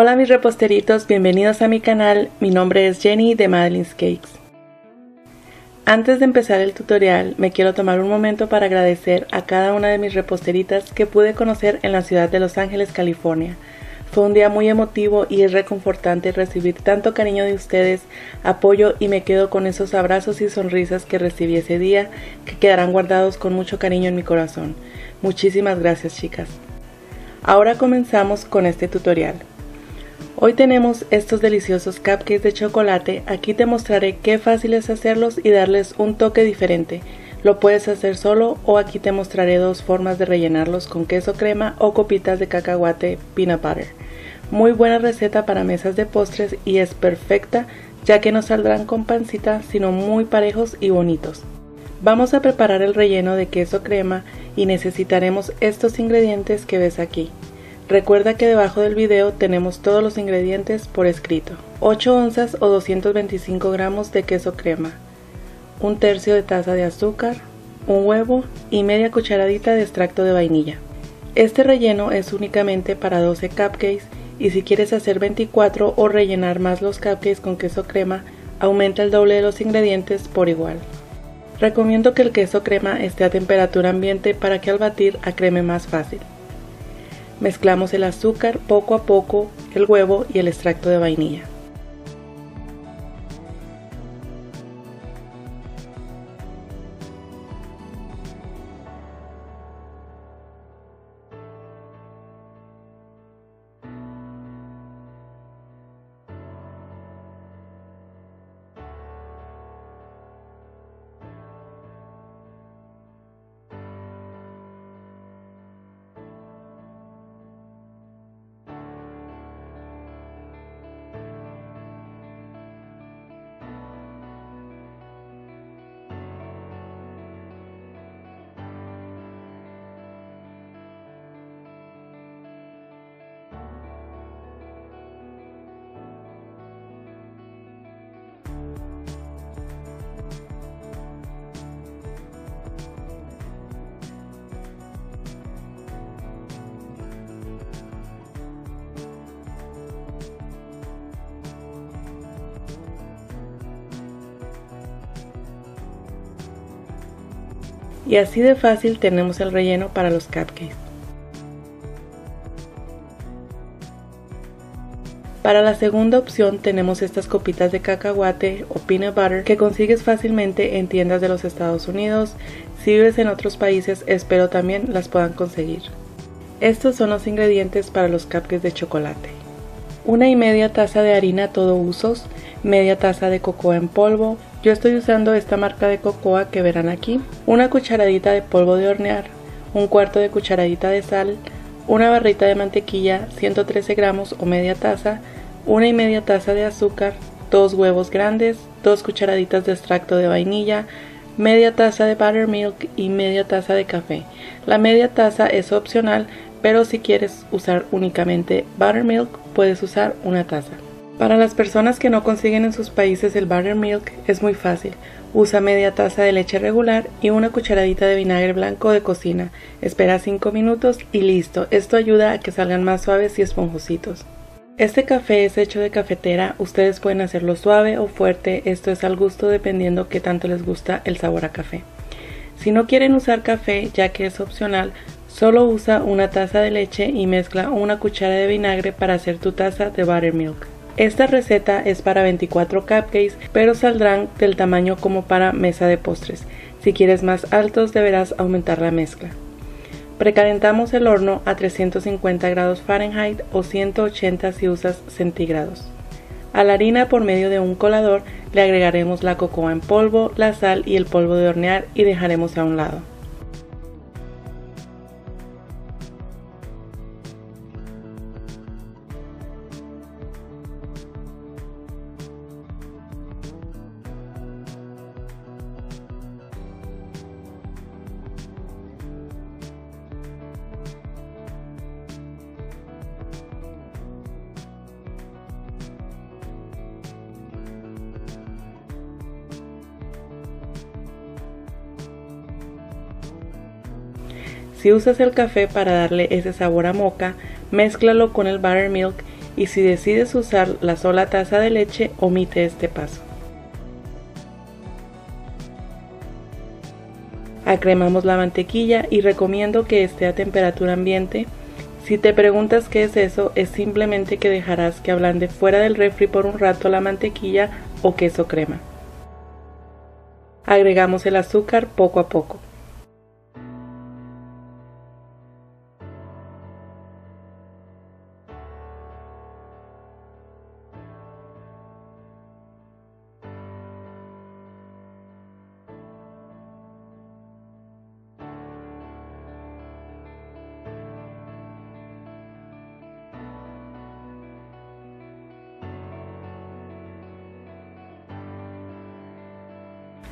Hola mis reposteritos, bienvenidos a mi canal. Mi nombre es Jenny de Madeline's Cakes. Antes de empezar el tutorial, me quiero tomar un momento para agradecer a cada una de mis reposteritas que pude conocer en la ciudad de Los Ángeles, California. Fue un día muy emotivo y es reconfortante recibir tanto cariño de ustedes, apoyo, y me quedo con esos abrazos y sonrisas que recibí ese día, que quedarán guardados con mucho cariño en mi corazón. Muchísimas gracias, chicas. Ahora comenzamos con este tutorial. Hoy tenemos estos deliciosos cupcakes de chocolate. Aquí te mostraré qué fácil es hacerlos y darles un toque diferente. Lo puedes hacer solo, o aquí te mostraré dos formas de rellenarlos con queso crema o copitas de cacahuate peanut butter. Muy buena receta para mesas de postres y es perfecta ya que no saldrán con pancita sino muy parejos y bonitos. Vamos a preparar el relleno de queso crema y necesitaremos estos ingredientes que ves aquí. Recuerda que debajo del video tenemos todos los ingredientes por escrito. 8 onzas o 225 gramos de queso crema, 1/3 de taza de azúcar, un huevo y media cucharadita de extracto de vainilla. Este relleno es únicamente para 12 cupcakes y si quieres hacer 24 o rellenar más los cupcakes con queso crema, aumenta el doble de los ingredientes por igual. Recomiendo que el queso crema esté a temperatura ambiente para que al batir acreme más fácil. Mezclamos el azúcar poco a poco, el huevo y el extracto de vainilla. Y así de fácil tenemos el relleno para los cupcakes. Para la segunda opción tenemos estas copitas de cacahuate o peanut butter que consigues fácilmente en tiendas de los Estados Unidos. Si vives en otros países, espero también las puedan conseguir. Estos son los ingredientes para los cupcakes de chocolate. 1 1/2 taza de harina todo usos, media taza de cocoa en polvo. Yo estoy usando esta marca de cocoa que verán aquí, 1 cucharadita de polvo de hornear, 1/4 de cucharadita de sal, 1 barrita de mantequilla, 113 gramos o media taza, 1 1/2 taza de azúcar, 2 huevos grandes, 2 cucharaditas de extracto de vainilla, media taza de buttermilk y media taza de café. La media taza es opcional, pero si quieres usar únicamente buttermilk, puedes usar una taza. Para las personas que no consiguen en sus países el buttermilk, es muy fácil. Usa media taza de leche regular y 1 cucharadita de vinagre blanco de cocina. Espera 5 minutos y listo. Esto ayuda a que salgan más suaves y esponjositos. Este café es hecho de cafetera. Ustedes pueden hacerlo suave o fuerte. Esto es al gusto dependiendo qué tanto les gusta el sabor a café. Si no quieren usar café, ya que es opcional, solo usa 1 taza de leche y mezcla 1 cuchara de vinagre para hacer tu taza de buttermilk. Esta receta es para 24 cupcakes, pero saldrán del tamaño como para mesa de postres. Si quieres más altos, deberás aumentar la mezcla. Precalentamos el horno a 350 grados Fahrenheit o 180 si usas centígrados. A la harina, por medio de un colador, le agregaremos la cocoa en polvo, la sal y el polvo de hornear y dejaremos a un lado. Si usas el café para darle ese sabor a moca, mézclalo con el buttermilk y si decides usar la sola taza de leche, omite este paso. Acremamos la mantequilla y recomiendo que esté a temperatura ambiente. Si te preguntas qué es eso, es simplemente que dejarás que ablande fuera del refri por un rato la mantequilla o queso crema. Agregamos el azúcar poco a poco.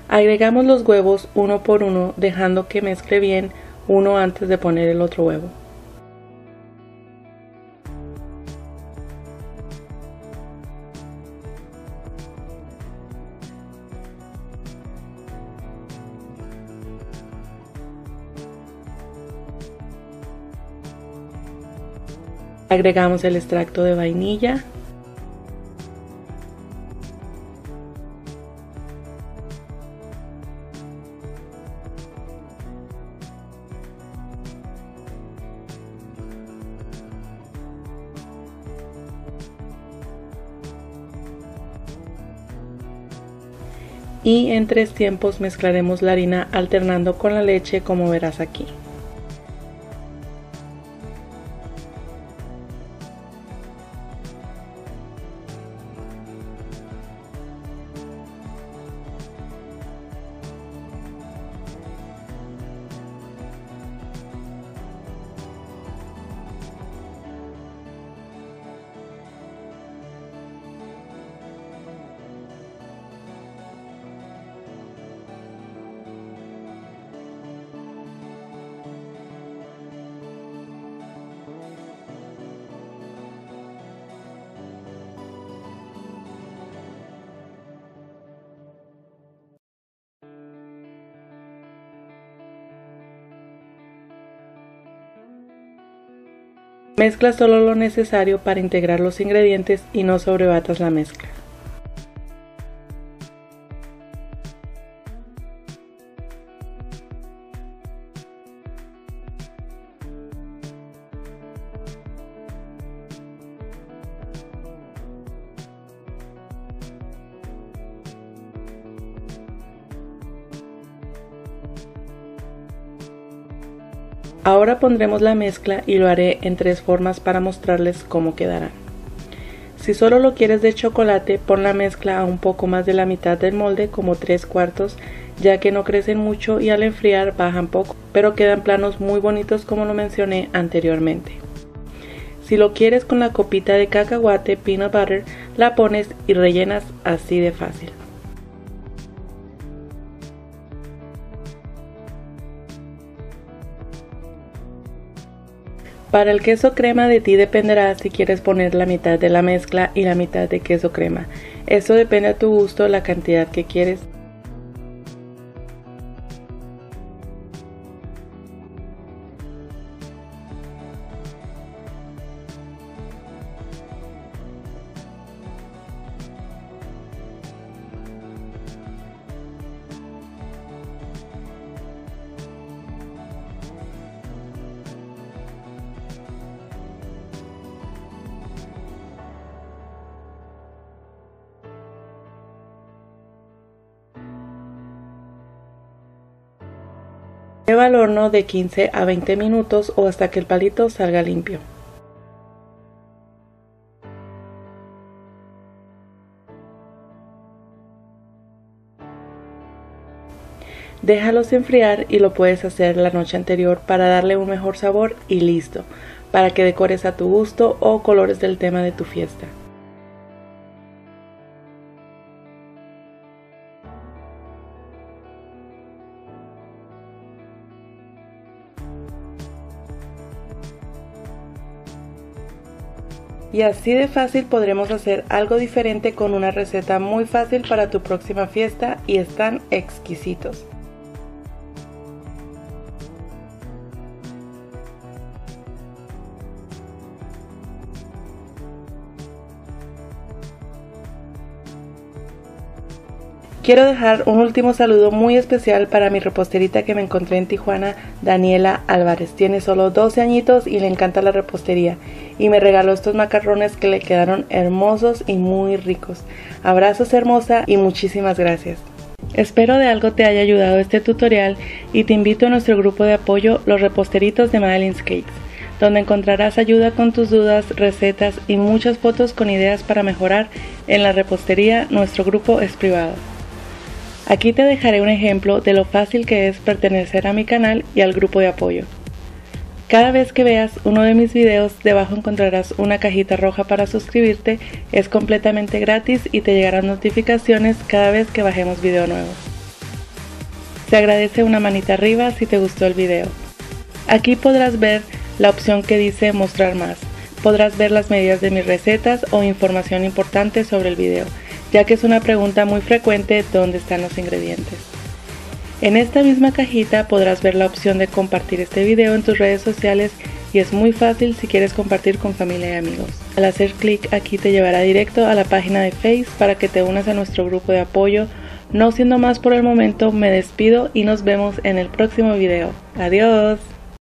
Agregamos los huevos uno por uno, dejando que mezcle bien uno antes de poner el otro huevo. Agregamos el extracto de vainilla. Y en tres tiempos mezclaremos la harina alternando con la leche, como verás aquí. Mezcla solo lo necesario para integrar los ingredientes y no sobrebatas la mezcla. Ahora pondremos la mezcla y lo haré en tres formas para mostrarles cómo quedará. Si solo lo quieres de chocolate, pon la mezcla a un poco más de la mitad del molde, como 3/4, ya que no crecen mucho y al enfriar bajan poco, pero quedan planos muy bonitos como lo mencioné anteriormente. Si lo quieres con la copita de cacahuate peanut butter, la pones y rellenas así de fácil. Para el queso crema, de ti dependerá si quieres poner la mitad de la mezcla y la mitad de queso crema. Eso depende a tu gusto, la cantidad que quieres. Lleva al horno de 15 a 20 minutos o hasta que el palito salga limpio. Déjalos enfriar y lo puedes hacer la noche anterior para darle un mejor sabor y listo, para que decores a tu gusto o colores del tema de tu fiesta. Y así de fácil podremos hacer algo diferente con una receta muy fácil para tu próxima fiesta y están exquisitos. Quiero dejar un último saludo muy especial para mi reposterita que me encontré en Tijuana, Daniela Álvarez. Tiene solo 12 añitos y le encanta la repostería. Y me regaló estos macarrones que le quedaron hermosos y muy ricos. Abrazos, hermosa, y muchísimas gracias. Espero de algo te haya ayudado este tutorial y te invito a nuestro grupo de apoyo, Los Reposteritos de Madeline's Cakes, donde encontrarás ayuda con tus dudas, recetas y muchas fotos con ideas para mejorar en la repostería. Nuestro grupo es privado. Aquí te dejaré un ejemplo de lo fácil que es pertenecer a mi canal y al grupo de apoyo. Cada vez que veas uno de mis videos, debajo encontrarás una cajita roja para suscribirte. Es completamente gratis y te llegarán notificaciones cada vez que bajemos video nuevo. Se agradece una manita arriba si te gustó el video. Aquí podrás ver la opción que dice mostrar más. Podrás ver las medidas de mis recetas o información importante sobre el video, ya que es una pregunta muy frecuente dónde están los ingredientes. En esta misma cajita podrás ver la opción de compartir este video en tus redes sociales, y es muy fácil si quieres compartir con familia y amigos. Al hacer clic aquí te llevará directo a la página de Facebook para que te unas a nuestro grupo de apoyo. No siendo más por el momento, me despido y nos vemos en el próximo video. ¡Adiós!